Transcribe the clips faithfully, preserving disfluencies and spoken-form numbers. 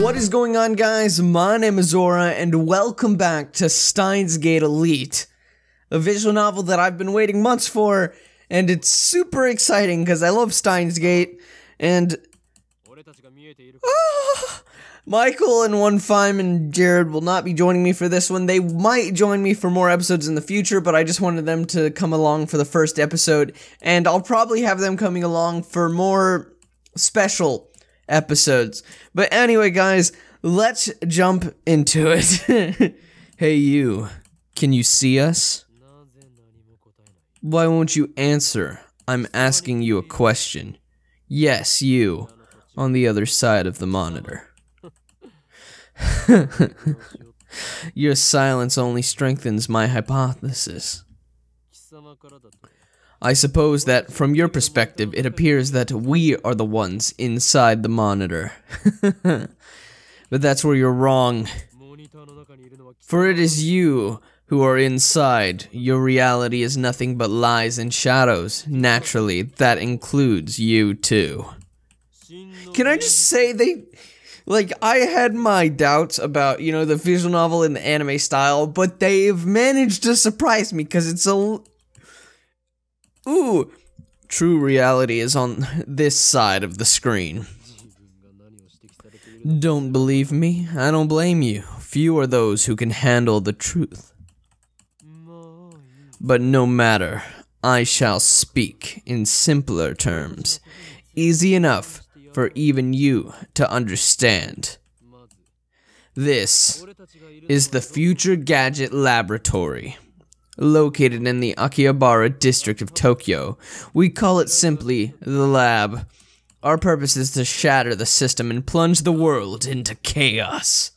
What is going on, guys? My name is Zora, and welcome back to Steins;Gate Elite, a visual novel that I've been waiting months for, and it's super exciting because I love Steins;Gate, and ah, Michael and one fyme and Jarod will not be joining me for this one. They might join me for more episodes in the future, but I just wanted them to come along for the first episode, and I'll probably have them coming along for more special episodes. But anyway, guys, let's jump into it. Hey, you. Can you see us? Why won't you answer? I'm asking you a question. Yes, you. On the other side of the monitor. Your silence only strengthens my hypothesis. I suppose that, from your perspective, it appears that we are the ones inside the monitor. But that's where you're wrong. For it is you who are inside. Your reality is nothing but lies and shadows. Naturally, that includes you too. Can I just say they, like, I had my doubts about, you know, the visual novel and the anime style, but they've managed to surprise me because it's a, ooh, true reality is on this side of the screen. Don't believe me? I don't blame you. Few are those who can handle the truth. But no matter, I shall speak in simpler terms. Easy enough for even you to understand. This is the Future Gadget Laboratory, located in the Akihabara district of Tokyo. We call it simply the lab. Our purpose is to shatter the system and plunge the world into chaos.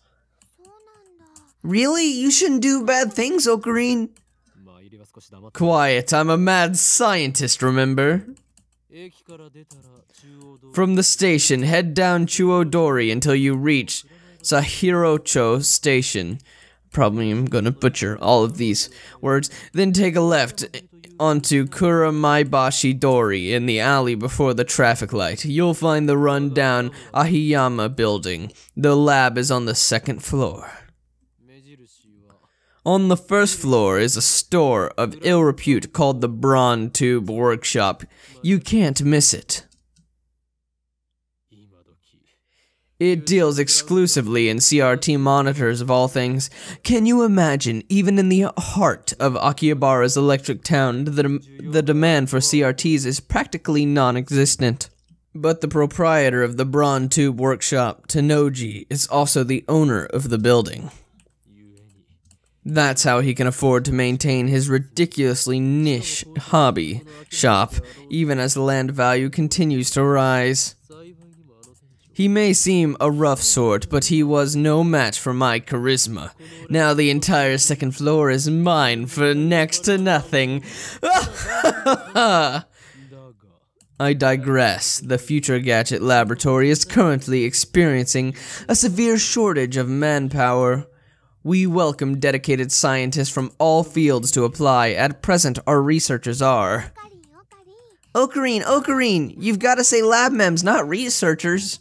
Really? You shouldn't do bad things, Ocarine? Quiet, I'm a mad scientist, remember? From the station, head down Chuo-dori until you reach Sahirocho Station. Probably I'm gonna butcher all of these words. Then take a left onto Kuramaebashi-dori in the alley before the traffic light. You'll find the run-down Ahiyama building. The lab is on the second floor. On the first floor is a store of ill repute called the Braun Tube Workshop. You can't miss it. It deals exclusively in C R T monitors of all things. Can you imagine, even in the heart of Akihabara's electric town, the, dem the demand for C R Ts is practically non-existent. But the proprietor of the Braun Tube Workshop, Tanoji, is also the owner of the building. That's how he can afford to maintain his ridiculously niche hobby shop, even as the land value continues to rise. He may seem a rough sort, but he was no match for my charisma. Now the entire second floor is mine for next to nothing. I digress. The Future Gadget Laboratory is currently experiencing a severe shortage of manpower. We welcome dedicated scientists from all fields to apply. At present, our researchers are... Ocarine, Ocarine, you've got to say lab mems, not researchers.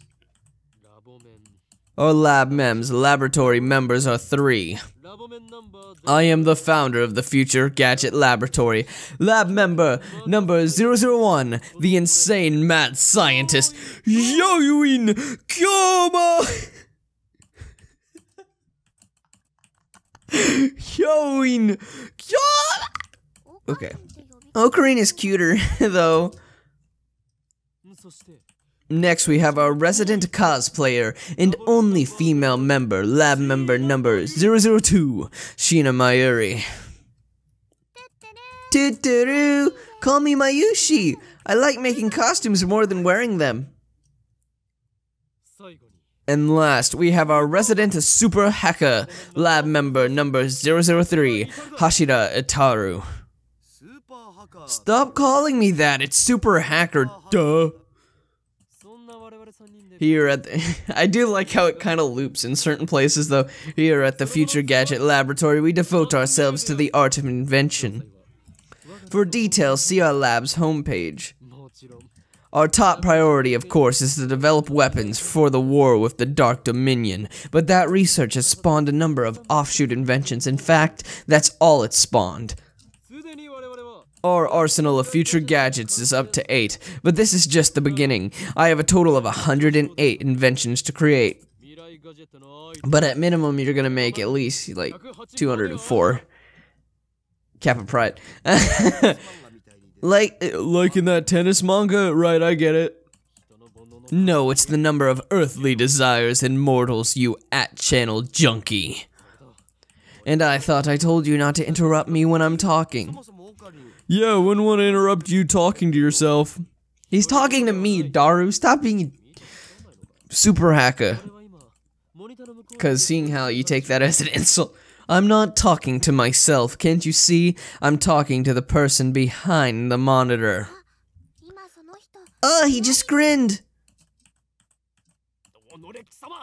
Our lab mems, laboratory members, are three. I am the founder of the Future Gadget Laboratory. Lab member number zero zero one, the insane mad scientist, Hououin Kyouma! Hououin Kyouma! Okay. Ocarine is cuter, though. Next, we have our resident cosplayer and only female member, lab member number zero zero two, Shiina Mayuri. Toot-doo-doo! Call me Mayushi! I like making costumes more than wearing them. And last, we have our resident super hacker, lab member number zero zero three, Hashida Itaru. Stop calling me that, it's super hacker, duh. Here at the, I do like how it kind of loops in certain places, though. Here at the Future Gadget Laboratory, we devote ourselves to the art of invention. For details, see our lab's homepage. Our top priority, of course, is to develop weapons for the war with the Dark Dominion, but that research has spawned a number of offshoot inventions. In fact, that's all it's spawned. Our arsenal of future gadgets is up to eight, but this is just the beginning. I have a total of one hundred eight inventions to create. But at minimum, you're gonna make at least, like, two hundred four. Cap of pride. Like, like in that tennis manga? Right, I get it. No, it's the number of earthly desires in mortals, you at-channel junkie. And I thought I told you not to interrupt me when I'm talking. Yeah, wouldn't want to interrupt you talking to yourself. He's talking to me, Daru. Stop being super hacker. Cause seeing how you take that as an insult. I'm not talking to myself, can't you see? I'm talking to the person behind the monitor. Ugh, he just grinned!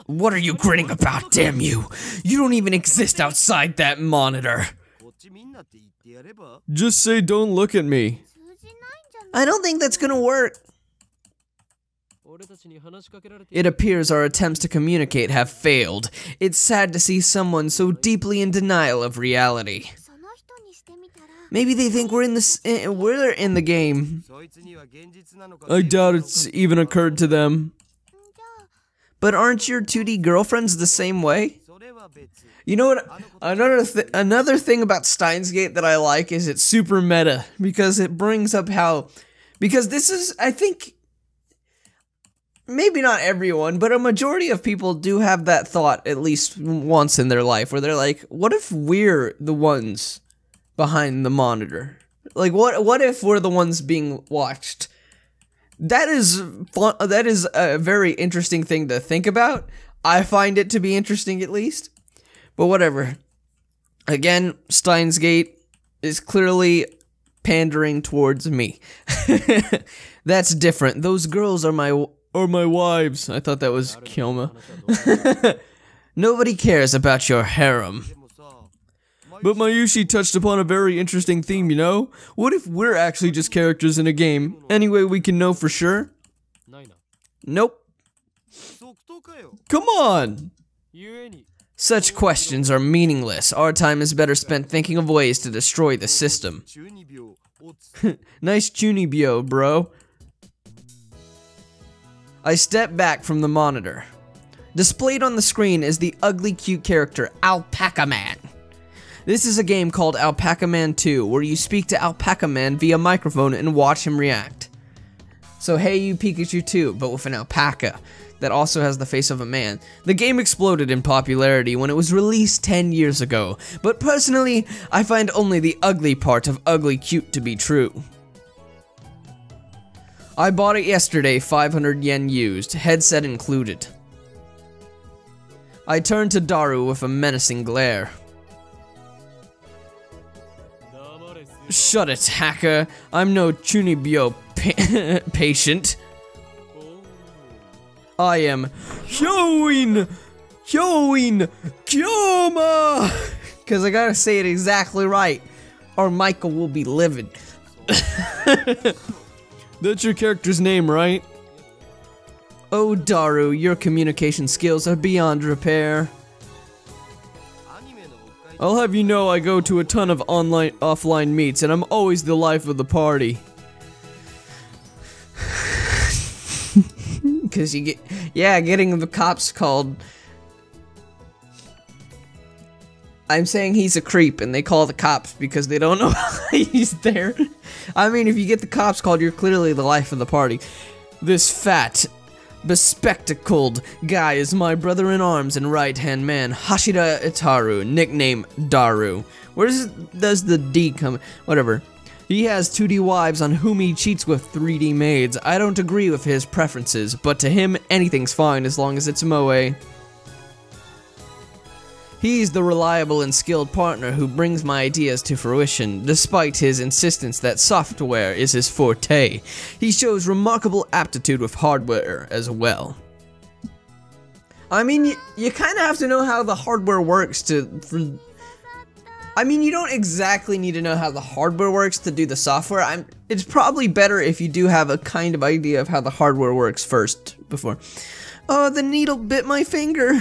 What are you grinning about, damn you? You don't even exist outside that monitor! Just say don't look at me. I don't think that's gonna work. It appears our attempts to communicate have failed. It's sad to see someone so deeply in denial of reality. Maybe they think we're in the uh, we're in the game. I doubt it's even occurred to them. But aren't your two D girlfriends the same way? You know what? Another th another thing about Steins;Gate that I like is it's super meta because it brings up how because this is I think. Maybe not everyone, but a majority of people do have that thought at least once in their life where they're like, what if we're the ones behind the monitor? Like, what what if we're the ones being watched? That is fun, that is a very interesting thing to think about. I find it to be interesting at least, but whatever. Again, Steins;Gate is clearly pandering towards me. That's different. Those girls are my... Or my wives. I thought that was Kyouma. Nobody cares about your harem. But Mayushi touched upon a very interesting theme, you know? What if we're actually just characters in a game? Anyway, we can know for sure? Nope. Come on! Such questions are meaningless. Our time is better spent thinking of ways to destroy the system. Nice chunibyo, bro. I step back from the monitor. Displayed on the screen is the ugly cute character, Alpaca Man. This is a game called Alpaca Man two, where you speak to Alpaca Man via microphone and watch him react. So hey you Pikachu two, but with an alpaca that also has the face of a man. The game exploded in popularity when it was released ten years ago, but personally, I find only the ugly part of ugly cute to be true. I bought it yesterday, five hundred yen used, headset included. I turned to Daru with a menacing glare. Shut it, hacker. I'm no chunibyo pa patient. I am Hououin Hououin Kyouma! Because I gotta say it exactly right, or Michael will be livid. That's your character's name, right? Oh, Daru, your communication skills are beyond repair. I'll have you know I go to a ton of online, offline meets, and I'm always the life of the party. Cause you get, yeah, getting the cops called. I'm saying he's a creep, and they call the cops because they don't know why he's there. I mean, if you get the cops called, you're clearly the life of the party. This fat, bespectacled guy is my brother-in-arms and right-hand man, Hashida Itaru, nicknamed Daru. Where does, does the D come? Whatever. He has two D wives on whom he cheats with three D maids. I don't agree with his preferences, but to him, anything's fine as long as it's moe. He's the reliable and skilled partner who brings my ideas to fruition, despite his insistence that software is his forte. He shows remarkable aptitude with hardware as well. I mean, you, you kind of have to know how the hardware works to... For, I mean, you don't exactly need to know how the hardware works to do the software. I'm, it's probably better if you do have a kind of idea of how the hardware works first before. Oh, the needle bit my finger.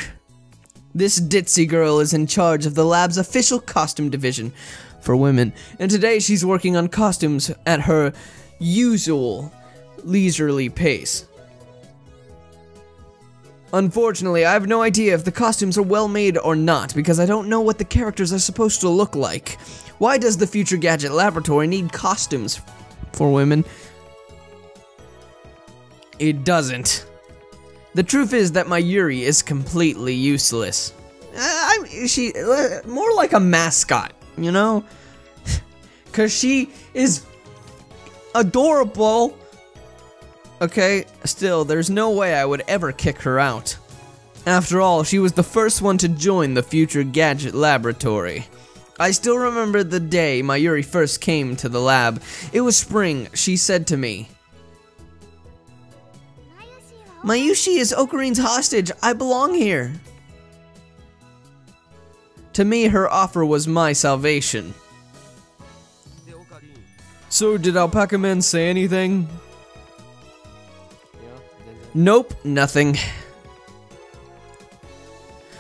This ditzy girl is in charge of the lab's official costume division for women, and today she's working on costumes at her usual leisurely pace. Unfortunately, I have no idea if the costumes are well made or not, because I don't know what the characters are supposed to look like. Why does the Future Gadget Laboratory need costumes for women? It doesn't. The truth is that Mayuri is completely useless. Uh, I'm, she, uh, more like a mascot, you know? Cause she is adorable. Okay, still, there's no way I would ever kick her out. After all, she was the first one to join the Future Gadget Laboratory. I still remember the day Mayuri first came to the lab. It was spring. She said to me, "Mayushi is Okurine's hostage. I belong here." To me, her offer was my salvation. So, did Alpaca Man say anything? Nope, nothing.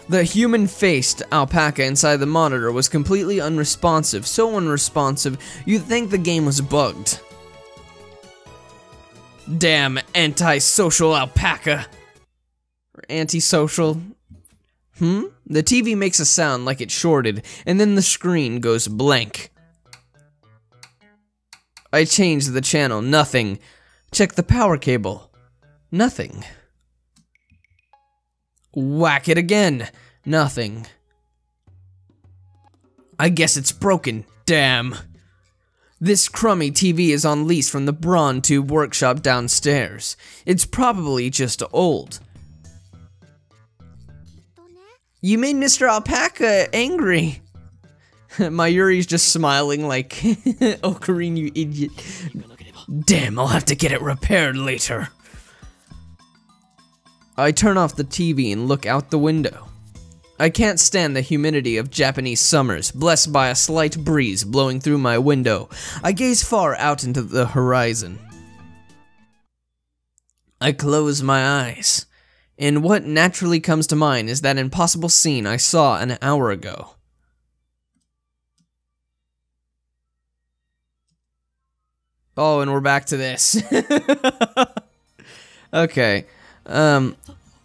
The human-faced alpaca inside the monitor was completely unresponsive, so unresponsive, you'd think the game was bugged. Damn antisocial alpaca. Or antisocial. Hmm? The T V makes a sound like it shorted, and then the screen goes blank. I changed the channel, nothing. Check the power cable. Nothing. Whack it again. Nothing. I guess it's broken. Damn. This crummy T V is on lease from the Braun Tube Workshop downstairs. It's probably just old. You made Mister Alpaca angry. Mayuri's just smiling like, Ocarina, you idiot. Damn, I'll have to get it repaired later. I turn off the T V and look out the window. I can't stand the humidity of Japanese summers, blessed by a slight breeze blowing through my window. I gaze far out into the horizon. I close my eyes, and what naturally comes to mind is that impossible scene I saw an hour ago. Oh, and we're back to this. Okay. Um,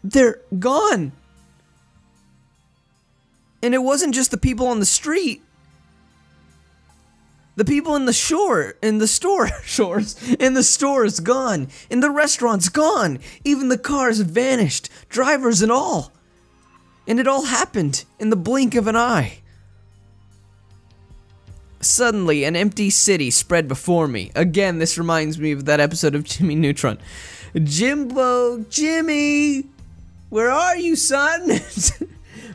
they're gone! And it wasn't just the people on the street. The people in the shore, in the store, shores, in the store is gone, in the restaurant's gone, even the cars vanished, drivers and all. And it all happened in the blink of an eye. Suddenly, an empty city spread before me. Again, this reminds me of that episode of Jimmy Neutron. Jimbo, Jimmy, where are you, son?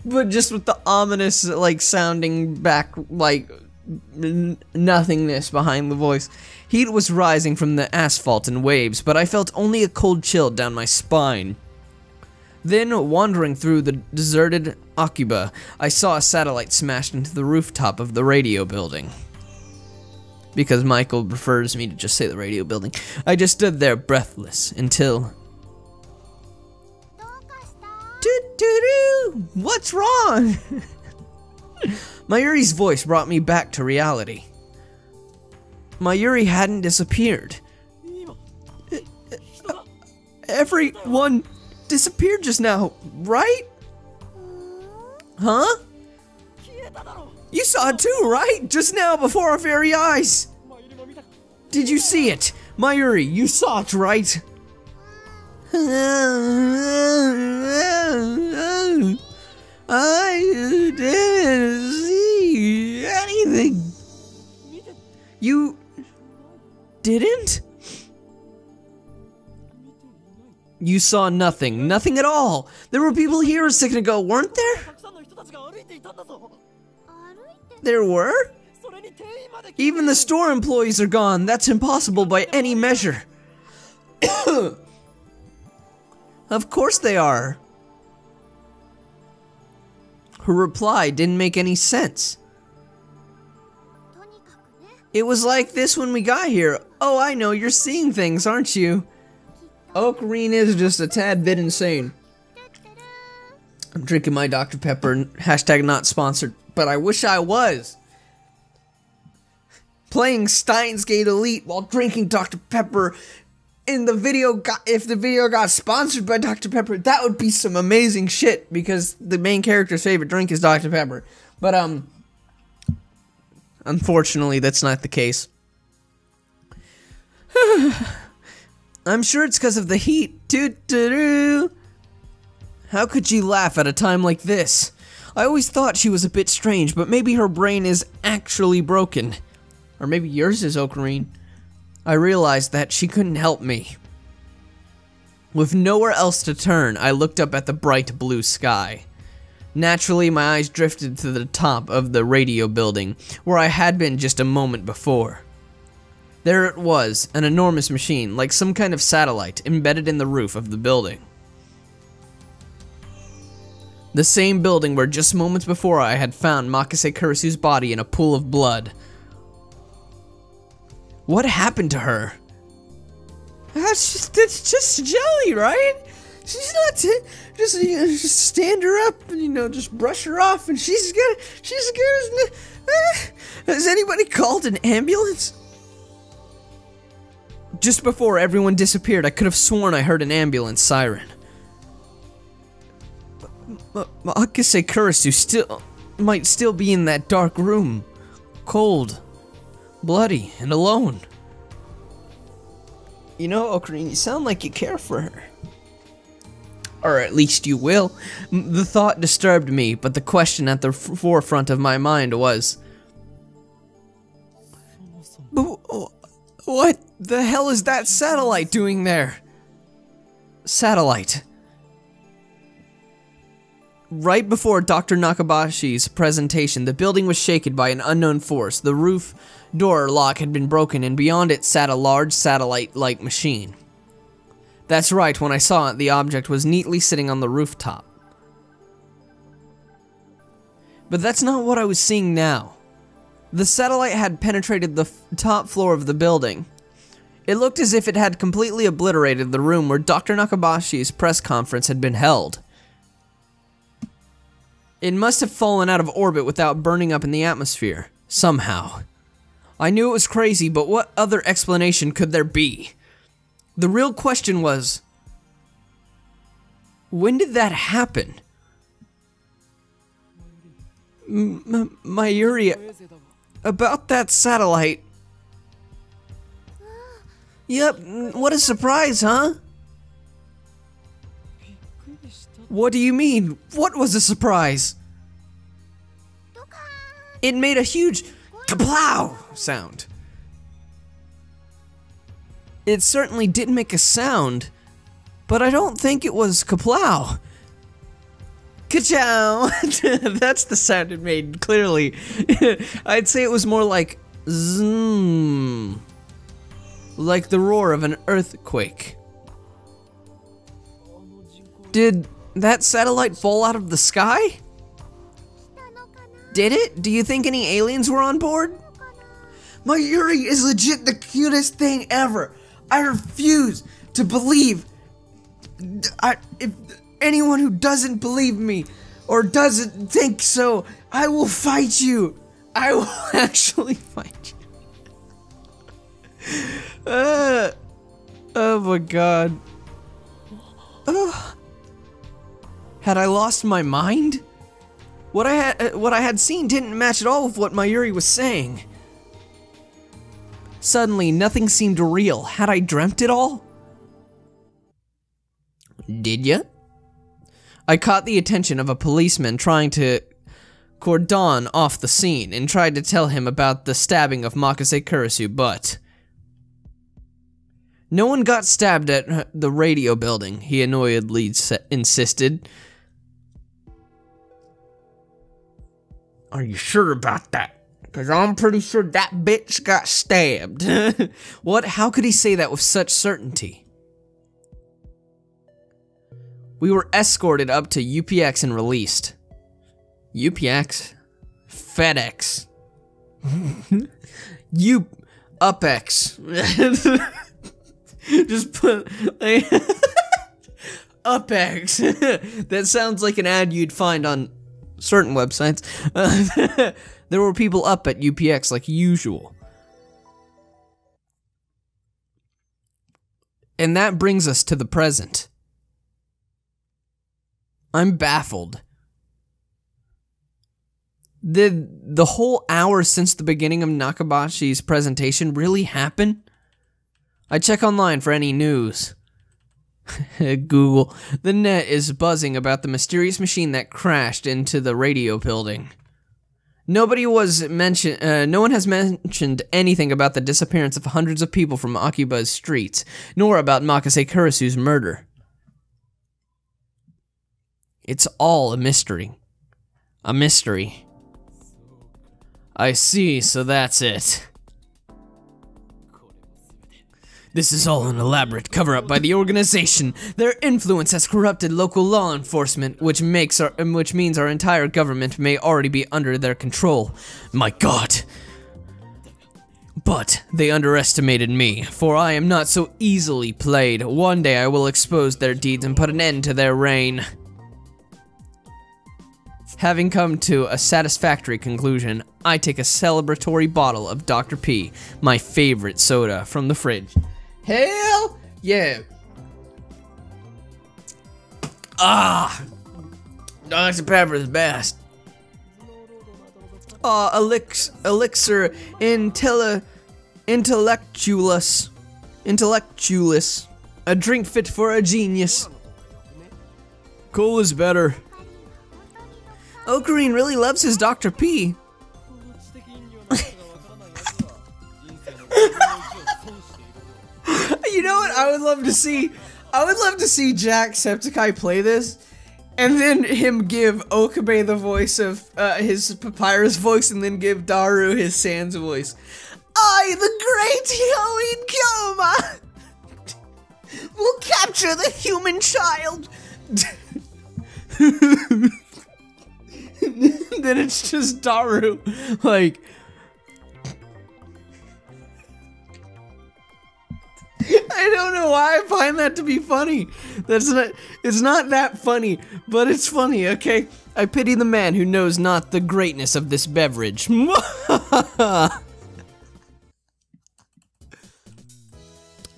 But just with the ominous, like, sounding back, like, n nothingness behind the voice. Heat was rising from the asphalt in waves, but I felt only a cold chill down my spine. Then, wandering through the deserted Akiba, I saw a satellite smashed into the rooftop of the radio building. Because Michael prefers me to just say the radio building. I just stood there breathless until... Doo-doo-doo! What's wrong? Mayuri's voice brought me back to reality. Mayuri hadn't disappeared. Everyone disappeared just now, right? Huh? You saw it too, right? Just now, before our very eyes! Did you see it? Mayuri, you saw it, right? I didn't see anything. You... didn't? You saw nothing. Nothing at all. There were people here a second ago, weren't there? There were? Even the store employees are gone. That's impossible by any measure. Of course they are. Her reply didn't make any sense. It was like this when we got here. Oh, I know, you're seeing things, aren't you? Ocarina is just a tad bit insane. I'm drinking my Doctor Pepper, hashtag not sponsored, but I wish I was. Playing Steins;Gate Elite while drinking Doctor Pepper in the video, got, if the video got sponsored by Doctor Pepper, that would be some amazing shit, because the main character's favorite drink is Doctor Pepper. But, um, unfortunately, that's not the case. I'm sure it's because of the heat. Doo-doo-doo. How could she laugh at a time like this? I always thought she was a bit strange, but maybe her brain is actually broken. Or maybe yours is, Ocarine. I realized that she couldn't help me. With nowhere else to turn, I looked up at the bright blue sky. Naturally, my eyes drifted to the top of the radio building, where I had been just a moment before. There it was, an enormous machine, like some kind of satellite, embedded in the roof of the building. The same building where just moments before I had found Makise Kurisu's body in a pool of blood. What happened to her? That's just, that's just jelly, right? She's not t just, you know, just stand her up and, you know, just brush her off, and she's gonna she's gonna. Uh, has anybody called an ambulance? Just before everyone disappeared, I could have sworn I heard an ambulance siren. Makise Kurisu still might still be in that dark room, cold, bloody, and alone. You know, Ocarina, you sound like you care for her. Or at least you will. The thought disturbed me, but the question at the f forefront of my mind was, but what the hell is that satellite doing there? Satellite. Right before Doctor Nakabashi's presentation, the building was shaken by an unknown force. The roof door lock had been broken, and beyond it sat a large satellite-like machine. That's right, when I saw it, the object was neatly sitting on the rooftop. But that's not what I was seeing now. The satellite had penetrated the f- top floor of the building. It looked as if it had completely obliterated the room where Doctor Nakabashi's press conference had been held. It must have fallen out of orbit without burning up in the atmosphere, somehow. I knew it was crazy, but what other explanation could there be? The real question was, when did that happen? M- Mayuri, about that satellite. Yep, what a surprise, huh? What do you mean? What was a surprise? It made a huge kaplow sound. It certainly did make a sound, but I don't think it was kaplow. Ka-chow! That's the sound it made, clearly. I'd say it was more like zoom, like the roar of an earthquake. Did that satellite fall out of the sky? Did it? Do you think any aliens were on board? Mayuri is legit the cutest thing ever. I refuse to believe. I, if anyone who doesn't believe me or doesn't think so, I will fight you. I will actually fight you. Uh, oh my god. Oh. Had I lost my mind? What I had, what I had seen didn't match at all with what Mayuri was saying. Suddenly, nothing seemed real. Had I dreamt it all? Did ya? I caught the attention of a policeman trying to cordon off the scene and tried to tell him about the stabbing of Makise Kurisu, but no one got stabbed at the radio building, he annoyedly insisted. Are you sure about that? Because I'm pretty sure that bitch got stabbed. What? How could he say that with such certainty? We were escorted up to U P X and released. U P X? FedEx. You up-ex. Just put like, up-ex. That sounds like an ad you'd find on certain websites. Uh, there were people up at U P X like usual. And that brings us to the present. I'm baffled. Did the whole hour since the beginning of Nakabashi's presentation really happen? I check online for any news. Google. The net is buzzing about the mysterious machine that crashed into the radio building. Nobody was mentioned. Uh, no one has mentioned anything about the disappearance of hundreds of people from Akiba's streets, nor about Makise Kurisu's murder. It's all a mystery. A mystery. I see, so that's it. This is all an elaborate cover-up by the organization. Their influence has corrupted local law enforcement, which makes our, which means our entire government may already be under their control. My God! But they underestimated me, for I am not so easily played. One day I will expose their deeds and put an end to their reign. Having come to a satisfactory conclusion, I take a celebratory bottle of Doctor P, my favorite soda, from the fridge. Hell yeah! Ah! Doctor Pepper's best. Ah, uh, elix elixir intele intellectualis. Intellectualis. A drink fit for a genius. Cola's better. Ocarine really loves his Doctor P. You know what? I would love to see. I would love to see Jacksepticeye play this, and then him give Okabe the voice of uh, his Papyrus voice, and then give Daru his Sans voice. I, the great Hououin Kyouma, will capture the human child. Then it's just Daru, like, I don't know why I find that to be funny. That's not, it's not that funny, but it's funny, okay? I pity the man who knows not the greatness of this beverage.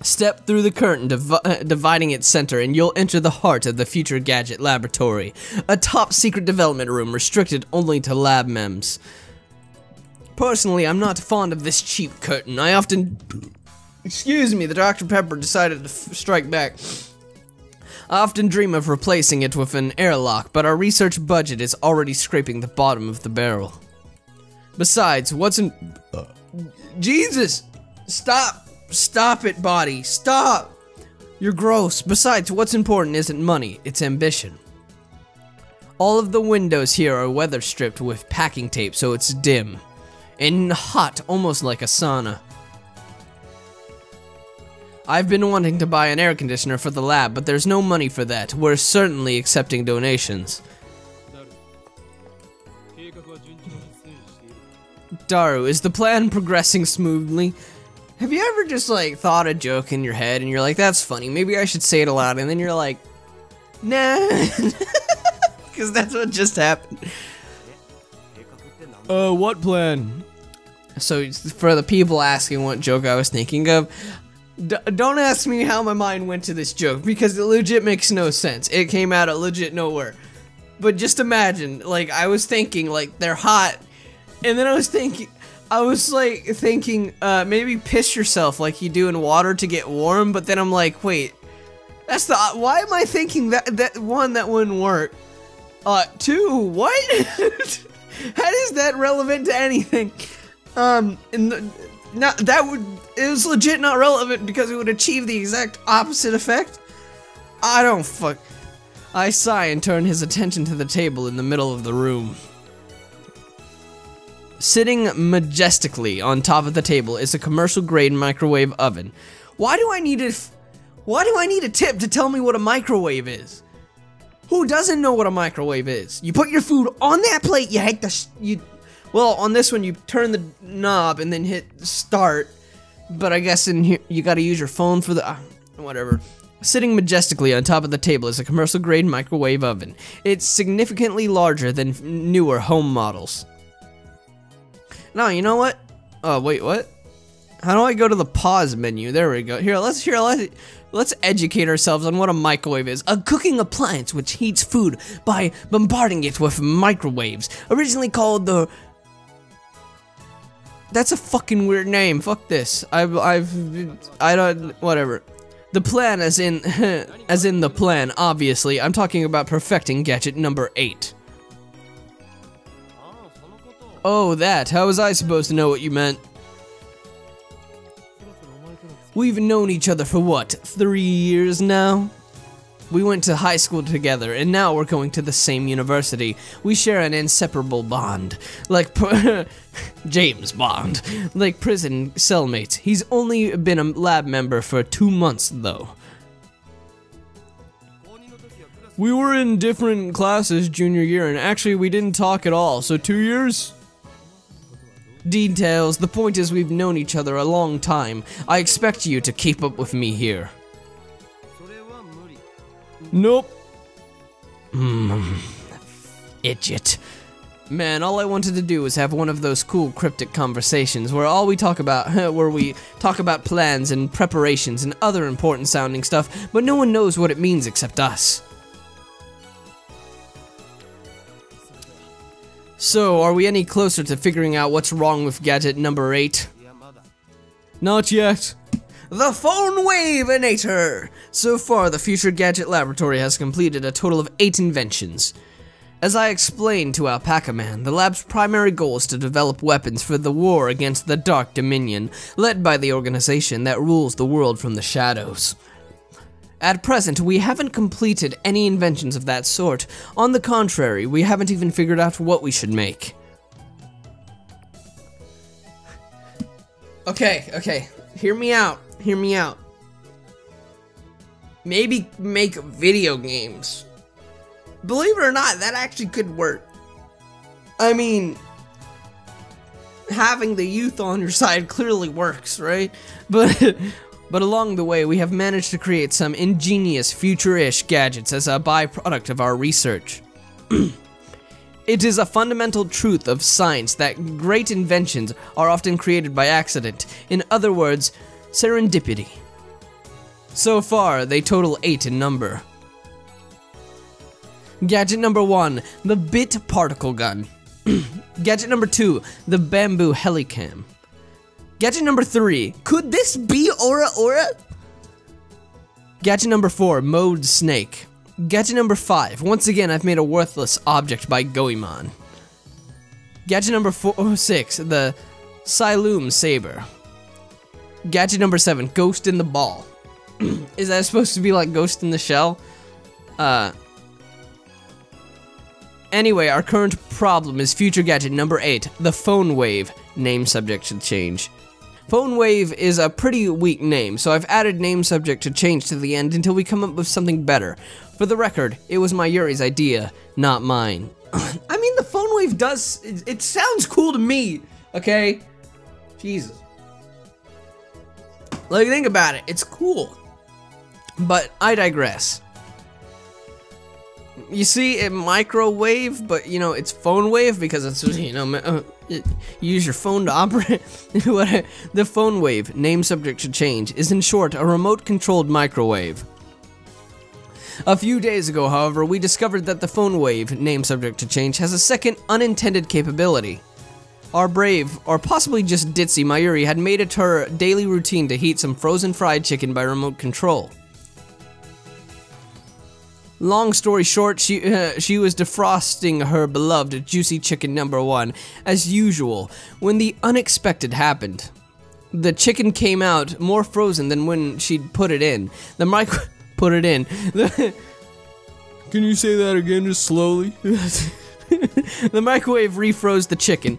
Step through the curtain, divi uh, dividing its center, and you'll enter the heart of the Future Gadget Laboratory, a top-secret development room restricted only to lab mems. Personally, I'm not fond of this cheap curtain. I often... Excuse me, the Doctor Pepper decided to f strike back. I often dream of replacing it with an airlock, but our research budget is already scraping the bottom of the barrel. Besides, what's in... Uh. Jesus! Stop! Stop it, body. Stop! You're gross. Besides, what's important isn't money, it's ambition. All of the windows here are weather-stripped with packing tape, so it's dim. And hot, almost like a sauna. I've been wanting to buy an air conditioner for the lab, but there's no money for that. We're certainly accepting donations. Daru, is the plan progressing smoothly? Have you ever just, like, thought a joke in your head, and you're like, that's funny, maybe I should say it aloud, and then you're like, nah, because that's what just happened. Uh, what plan? So, for the people asking what joke I was thinking of, d don't ask me how my mind went to this joke, because it legit makes no sense. It came out of legit nowhere. But just imagine, like, I was thinking, like, they're hot, and then I was thinking... I was, like, thinking, uh, maybe piss yourself like you do in water to get warm, but then I'm like, wait, that's the, why am I thinking that, that one, that wouldn't work? Uh, two, what? How is that relevant to anything? Um, and the, not, that would, it was legit not relevant because it would achieve the exact opposite effect? I don't fuck. I sigh and turn his attention to the table in the middle of the room. Sitting majestically on top of the table is a commercial-grade microwave oven. Why do I need a f Why do I need a tip to tell me what a microwave is? Who doesn't know what a microwave is? You put your food on that plate. You hit the sh you Well, on this one, you turn the knob and then hit start, but I guess in here, you gotta use your phone for the... Uh, whatever. Sitting majestically on top of the table is a commercial-grade microwave oven. It's significantly larger than newer home models. No, you know what? Oh, wait, what? How do I go to the pause menu? There we go. Here, let's here let's, let's educate ourselves on what a microwave is. A cooking appliance which heats food by bombarding it with microwaves. Originally called the... That's a fucking weird name. Fuck this. I've... I've... I don't... Whatever. The plan as in... as in the plan, obviously. I'm talking about perfecting gadget number eight. Oh, that. How was I supposed to know what you meant? We've known each other for what, three years now? We went to high school together, and now we're going to the same university. We share an inseparable bond. Like, James Bond. Like prison cellmates. He's only been a lab member for two months, though. We were in different classes junior year, and actually we didn't talk at all, so two years? Details. The point is we've known each other a long time. I expect you to keep up with me here. Nope. Mmm. Idiot. Man, all I wanted to do was have one of those cool cryptic conversations where all we talk about, where we talk about plans and preparations and other important sounding stuff, but no one knows what it means except us. So, are we any closer to figuring out what's wrong with gadget number eight? Not yet. The Phone Wave Inator! So far, the Future Gadget Laboratory has completed a total of eight inventions. As I explained to Alpaca Man, the lab's primary goal is to develop weapons for the war against the Dark Dominion, led by the organization that rules the world from the shadows. At present, we haven't completed any inventions of that sort. On the contrary, we haven't even figured out what we should make. Okay, okay. Hear me out. Hear me out. Maybe make video games. Believe it or not, that actually could work. I mean... having the youth on your side clearly works, right? But... But along the way, we have managed to create some ingenious, future-ish gadgets as a byproduct of our research. It is a fundamental truth of science that great inventions are often created by accident. In other words, serendipity. So far, they total eight in number. Gadget number one, the Bit Particle Gun. Gadget number two, the Bamboo Helicam. Gadget number three, could this be Aura Aura? Gadget number four, Mode Snake. Gadget number five, once again I've made a worthless object by Goemon. Gadget number four, oh, six, the Siloom Saber. Gadget number seven, Ghost in the Ball. Is that supposed to be like Ghost in the Shell? Uh... Anyway, our current problem is Future Gadget number eight, the Phone Wave. Name subject should change. Phone Wave is a pretty weak name, so I've added name subject to change to the end until we come up with something better. For the record, it was Mayuri's idea, not mine. I mean, the Phone Wave does... It, it sounds cool to me, okay? Jesus. Like, think about it. It's cool. But I digress. You see, it microwave, but, you know, it's phone wave because it's, you know, uh, it, you use your phone to operate. The Phone Wave, name subject to change, is in short a remote-controlled microwave. A few days ago, however, we discovered that the Phone Wave, name subject to change, has a second unintended capability. Our brave, or possibly just ditzy, Mayuri had made it her daily routine to heat some frozen fried chicken by remote control. Long story short, she uh, she was defrosting her beloved juicy chicken number one, as usual, when the unexpected happened. The chicken came out more frozen than when she'd put it in. The micro- put it in. The Can you say that again, just slowly? The microwave refroze the chicken.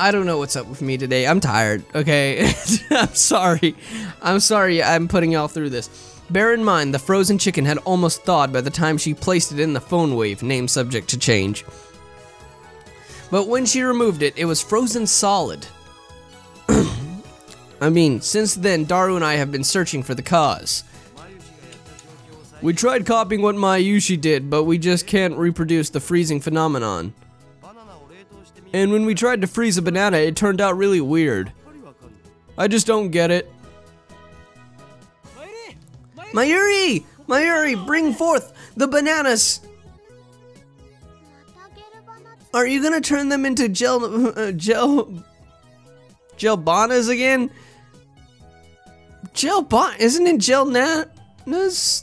I don't know what's up with me today. I'm tired, okay? I'm sorry. I'm sorry I'm putting y'all through this. Bear in mind, the frozen chicken had almost thawed by the time she placed it in the Phone Wave, name subject to change. but when she removed it, it was frozen solid. I mean, since then, Daru and I have been searching for the cause. We tried copying what Mayushi did, but we just can't reproduce the freezing phenomenon. And when we tried to freeze a banana, it turned out really weird. I just don't get it. Mayuri! Mayuri, bring forth the bananas! Are you gonna turn them into gel... Uh, gel... gelbanas again? Gelban... Isn't it gelnanas?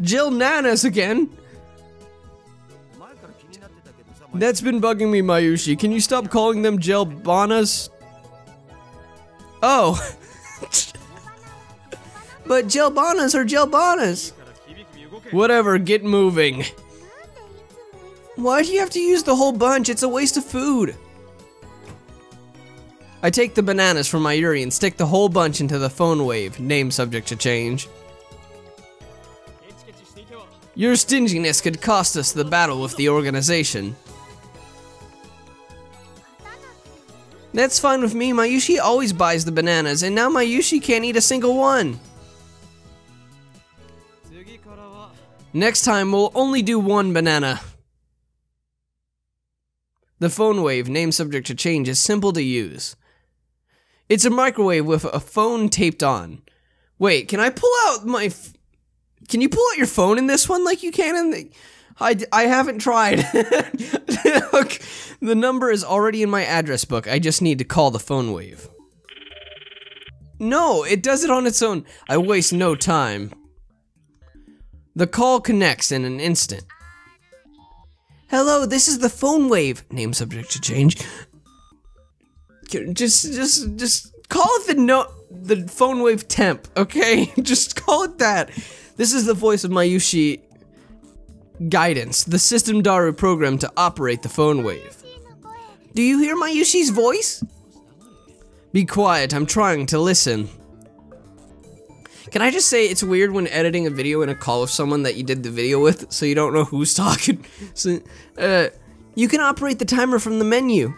Gelnanas again? That's been bugging me, Mayushi. Can you stop calling them gelbanas? Oh. But gelbanas are gelbanas. Whatever, get moving. Why do you have to use the whole bunch? It's a waste of food. I take the bananas from Mayuri and stick the whole bunch into the phone wave. Name subject to change. Your stinginess could cost us the battle with the organization. That's fine with me. Mayushi always buys the bananas, and now Mayushi can't eat a single one. Next time, we'll only do one banana. The phone wave, name subject to change, is simple to use. It's a microwave with a phone taped on. Wait, can I pull out my... F can you pull out your phone in this one like you can in the... I, I haven't tried. Look, the number is already in my address book. I just need to call the phone wave. No, it does it on its own. I waste no time. The call connects in an instant. Hello, this is the phone wave. Name subject to change. Just, just, just call it the no, the phone wave temp, okay? Just call it that. This is the voice of Mayushi. Guidance, the system Daru programmed to operate the phone wave. Do you hear Mayushi's voice? Be quiet, I'm trying to listen. Can I just say it's weird when editing a video in a call with someone that you did the video with, so you don't know who's talking. So, uh, you can operate the timer from the menu.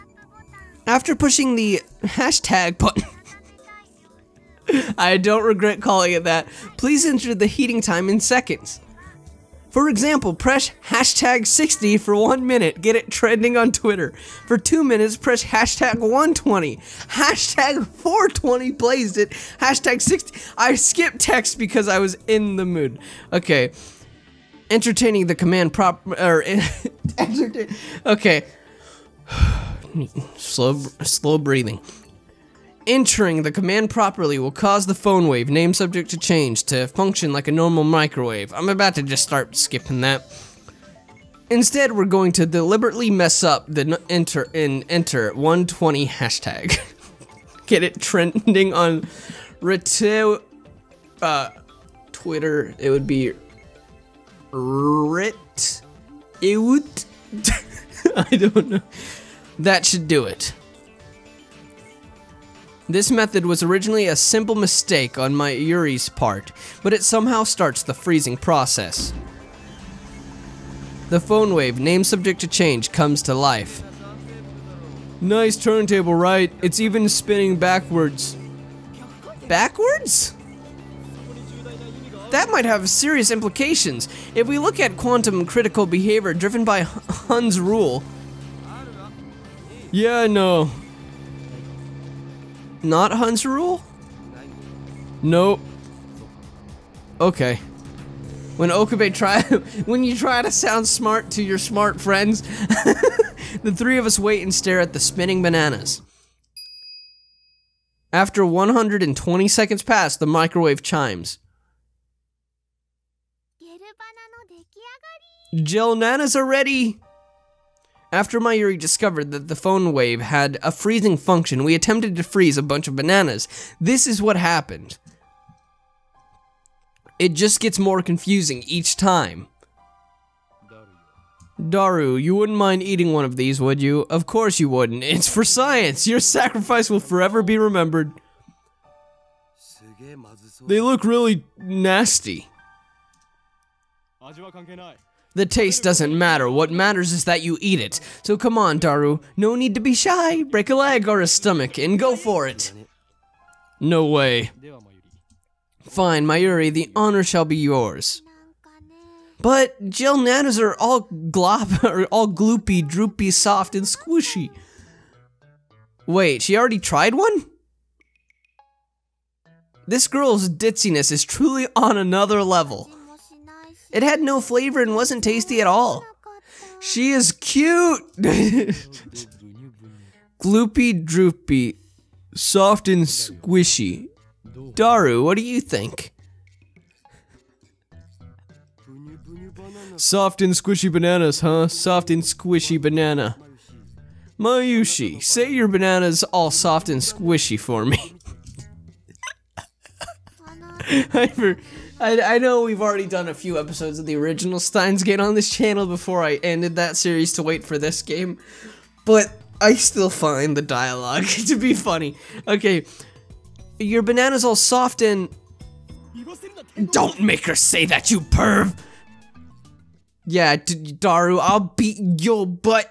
After pushing the hashtag button. I don't regret calling it that. Please enter the heating time in seconds. For example, press hashtag sixty for one minute, get it trending on Twitter. For two minutes, press hashtag one twenty, hashtag four twenty blazed it, hashtag sixty. I skipped text because I was in the mood. Okay, entertaining the command prop, or entertain, okay. slow, slow breathing. Entering the command properly will cause the phone wave, name subject to change, to function like a normal microwave. I'm about to just start skipping that. Instead, we're going to deliberately mess up the enter in enter one twenty hashtag. Get it trending on Ritu, uh, Twitter. It would be Rit. It would. I don't know. That should do it. This method was originally a simple mistake on Mayuri's part, but it somehow starts the freezing process. The phone wave, name subject to change, comes to life. Nice turntable, right? It's even spinning backwards. Backwards? That might have serious implications. If we look at quantum critical behavior driven by Hund's rule... Yeah, I know. Not Hund's rule? Nope. Okay. When Okabe try, when you try to sound smart to your smart friends, the three of us wait and stare at the spinning bananas. After one hundred twenty seconds pass, the microwave chimes. Gel nanas are ready! After Mayuri discovered that the phone wave had a freezing function, we attempted to freeze a bunch of bananas. This is what happened. It just gets more confusing each time. Daru, you wouldn't mind eating one of these, would you? Of course you wouldn't. It's for science. Your sacrifice will forever be remembered. They look really nasty. The taste doesn't matter, what matters is that you eat it. So come on, Daru, no need to be shy, break a leg or a stomach, and go for it! No way. Fine, Mayuri, the honor shall be yours. But gel nanas are all glop, or all gloopy, droopy, soft, and squishy. Wait, she already tried one? This girl's ditziness is truly on another level. It had no flavor and wasn't tasty at all. She is cute! Gloopy, droopy, soft and squishy. Daru, what do you think? Soft and squishy bananas, huh? Soft and squishy banana. Mayushi, say your banana's all soft and squishy for me. I, I know we've already done a few episodes of the original Steins;Gate on this channel before I ended that series to wait for this game, but I still find the dialogue to be funny. Okay, your banana's all soft and... Don't make her say that, you perv! Yeah, d Daru, I'll beat your butt.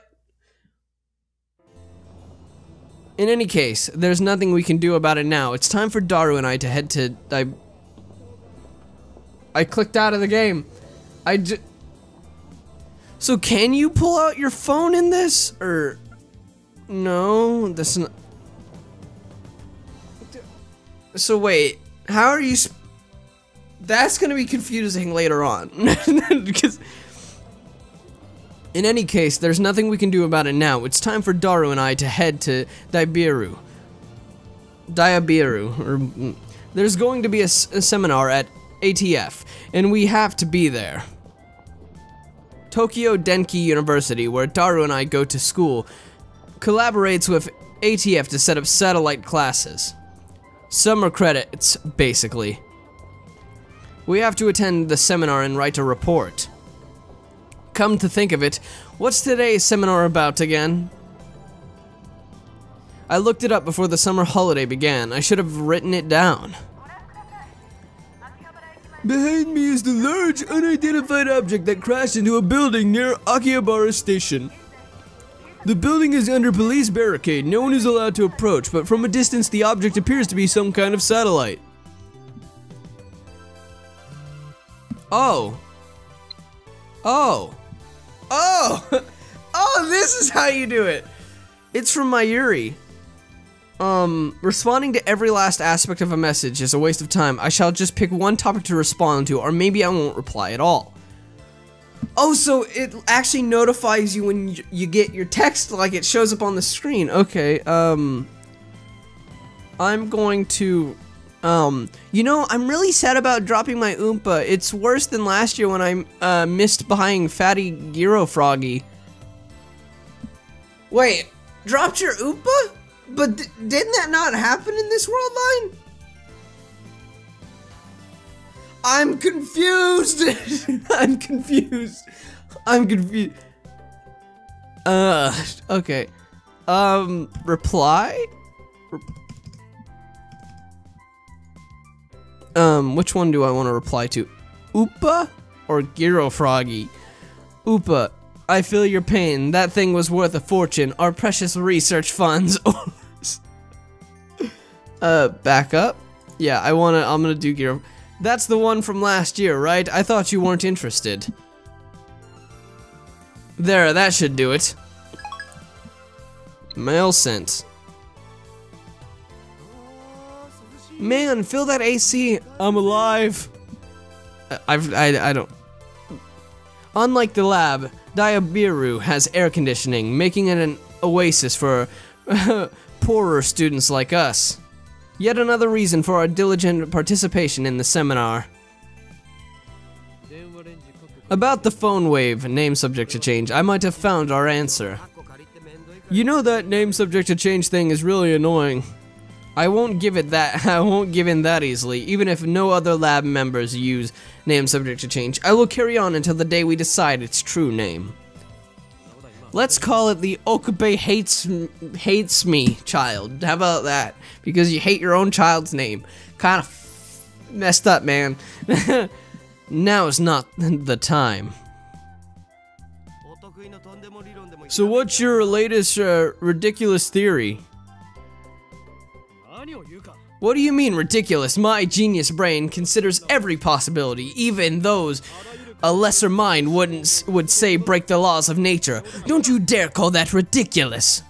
In any case, there's nothing we can do about it now. It's time for Daru and I to head to... I... I clicked out of the game. I j So can you pull out your phone in this? Or... No, that's not... So wait, how are you... Sp that's gonna be confusing later on. Because... In any case, there's nothing we can do about it now. It's time for Daru and I to head to Daibiru. Daibiru. Or, there's going to be a, a seminar at A T F, and we have to be there. Tokyo Denki University, where Daru and I go to school, collaborates with A T F to set up satellite classes. Summer credits, basically. We have to attend the seminar and write a report. Come to think of it, what's today's seminar about again? I looked it up before the summer holiday began. I should have written it down. Behind me is the large, unidentified object that crashed into a building near Akihabara Station. The building is under police barricade. No one is allowed to approach, but from a distance the object appears to be some kind of satellite. Oh. Oh. Oh! Oh, this is how you do it! It's from Mayuri. Um, responding to every last aspect of a message is a waste of time. I shall just pick one topic to respond to, or maybe I won't reply at all. Oh, so it actually notifies you when you, you get your text, like it shows up on the screen. Okay, um... I'm going to... Um, you know, I'm really sad about dropping my Oompa. It's worse than last year when I, uh, missed behind Fatty Giro Froggy. Wait, dropped your Oompa? But d didn't that not happen in this world line? I'm confused! I'm confused. I'm confused. Uh, okay. Um, reply? Re Um, which one do I want to reply to? Oompa or Giro Froggy? Oompa, I feel your pain. That thing was worth a fortune. Our precious research funds. uh, back up. Yeah, I wanna. I'm gonna do Giro. That's the one from last year, right? I thought you weren't interested. There, that should do it. Mail sent. Man, fill that A C. I'm alive. I've, I, I don't. Unlike the lab, Daibiru has air conditioning, making it an oasis for poorer students like us. Yet another reason for our diligent participation in the seminar. About the phone wave, name subject to change, I might have found our answer. You know that name subject to change thing is really annoying. I won't give it that, I won't give in that easily, even if no other lab members use name subject to change. I will carry on until the day we decide its true name. Let's call it the Okabe hates, hates me child. How about that? Because you hate your own child's name. Kind of messed up, man. Now is not the time. So what's your latest uh, ridiculous theory? What do you mean ridiculous? My genius brain considers every possibility, even those a lesser mind wouldn't would say break the laws of nature. Don't you dare call that ridiculous.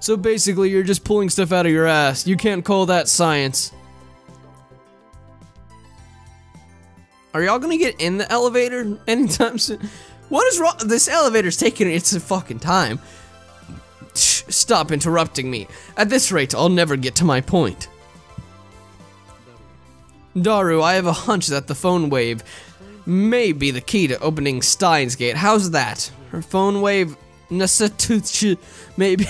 So basically you're just pulling stuff out of your ass. You can't call that science. Are y'all gonna get in the elevator anytime soon? What is wrong? This elevator's taking its fucking time. Stop interrupting me. At this rate, I'll never get to my point. Daru, I have a hunch that the phone wave may be the key to opening Steins;Gate. How's that? Her phone wave... Nasatuchi... Maybe...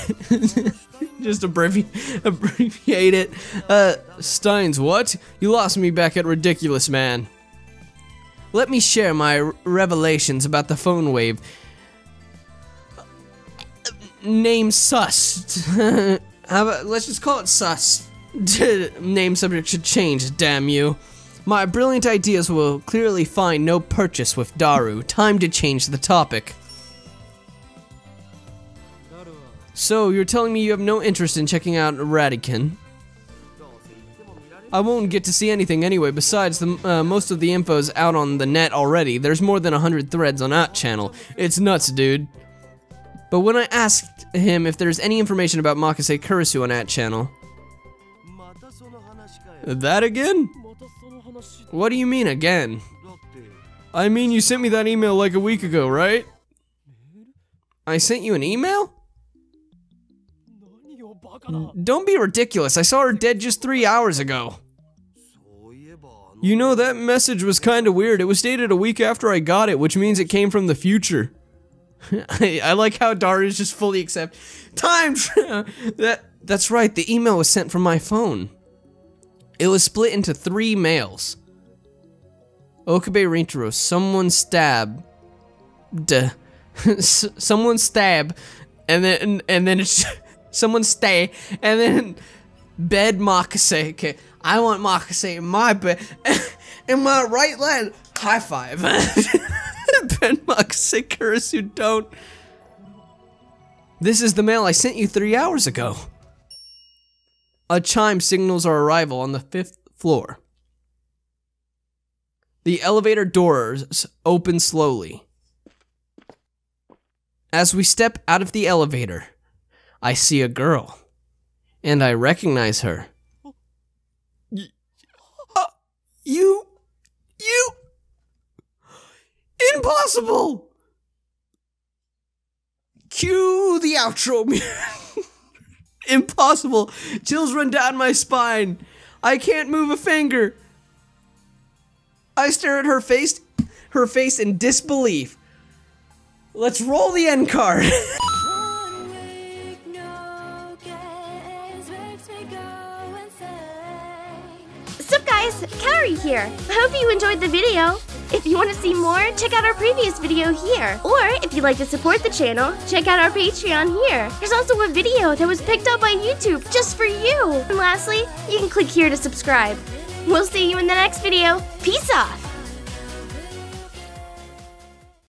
Just abbrevi abbreviate it. Uh, Steins, what? You lost me back at ridiculous, man. Let me share my revelations about the phone wave. Name sus. How about, let's just call it sus. Name subject should change, damn you. My brilliant ideas will clearly find no purchase with Daru. Time to change the topic. So, you're telling me you have no interest in checking out Radican? I won't get to see anything anyway, besides the, uh, most of the info's out on the net already. There's more than one hundred threads on that channel. It's nuts, dude. But when I asked him if there's any information about Makise Kurisu on that channel... That again? What do you mean, again? I mean, you sent me that email like a week ago, right? I sent you an email? Don't be ridiculous, I saw her dead just three hours ago. You know, that message was kinda weird. It was dated a week after I got it, which means it came from the future. I, I like how Daru's just fully accept time travel. that, that's right, the email was sent from my phone. It was split into three mails. Okabe Rintaro, someone stabbed. Duh. someone stab, and then, and, and then it's... Someone stay, and then bed Makise. Okay, I want Makise in my bed, in my right leg. High five. Bed Makise Kurisu, don't. This is the mail I sent you three hours ago. A chime signals our arrival on the fifth floor. The elevator doors open slowly. As we step out of the elevator, I see a girl, and I recognize her. You, uh, you, you, impossible! Cue the outro. Impossible. Chills run down my spine. I can't move a finger. I stare at her face, her face in disbelief. Let's roll the end card. Kaori here. Hope you enjoyed the video. If you want to see more, check out our previous video here. Or if you'd like to support the channel, check out our Patreon here. There's also a video that was picked up on YouTube just for you. And lastly, you can click here to subscribe. We'll see you in the next video. Peace off!